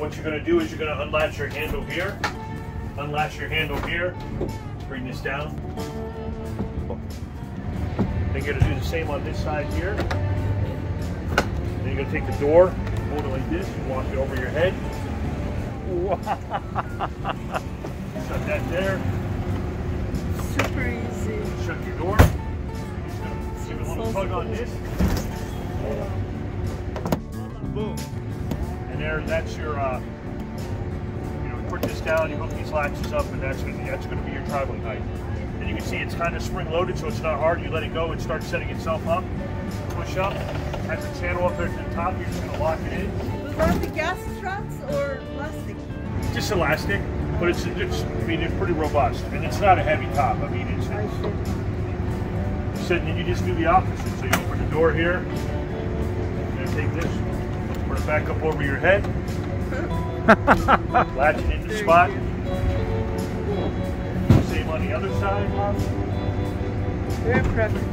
what you're going to do is you're going to unlatch your handle here, unlatch your handle here, bring this down. Then you're going to do the same on this side here. Then you're going to take the door, hold it like this, you walk it over your head. Shut that there. Super easy. Shut your door. You're just going to give it a little tug on this. Boom. And there, that's your, put this down, you hook these latches up, and that's going to be your traveling height. And you can see it's kind of spring-loaded, so it's not hard. You let it go, it starts setting itself up. Push up, has a channel up there to the top, you're just going to lock it in. Was that the gas struts or plastic? Just elastic, but it's pretty robust. And it's not a heavy top, I mean, you just do the opposite. So you open the door here, you're going to take this, put it back up over your head, latch it into the spot. Same on the other side. Very practical.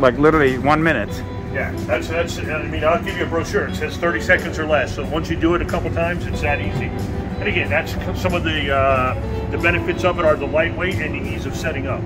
Like literally 1 minute. Yeah, that's. I mean, I'll give you a brochure. It says 30 seconds or less. So once you do it a couple times, it's that easy. And again, that's some of the benefits of it are the lightweight and the ease of setting up.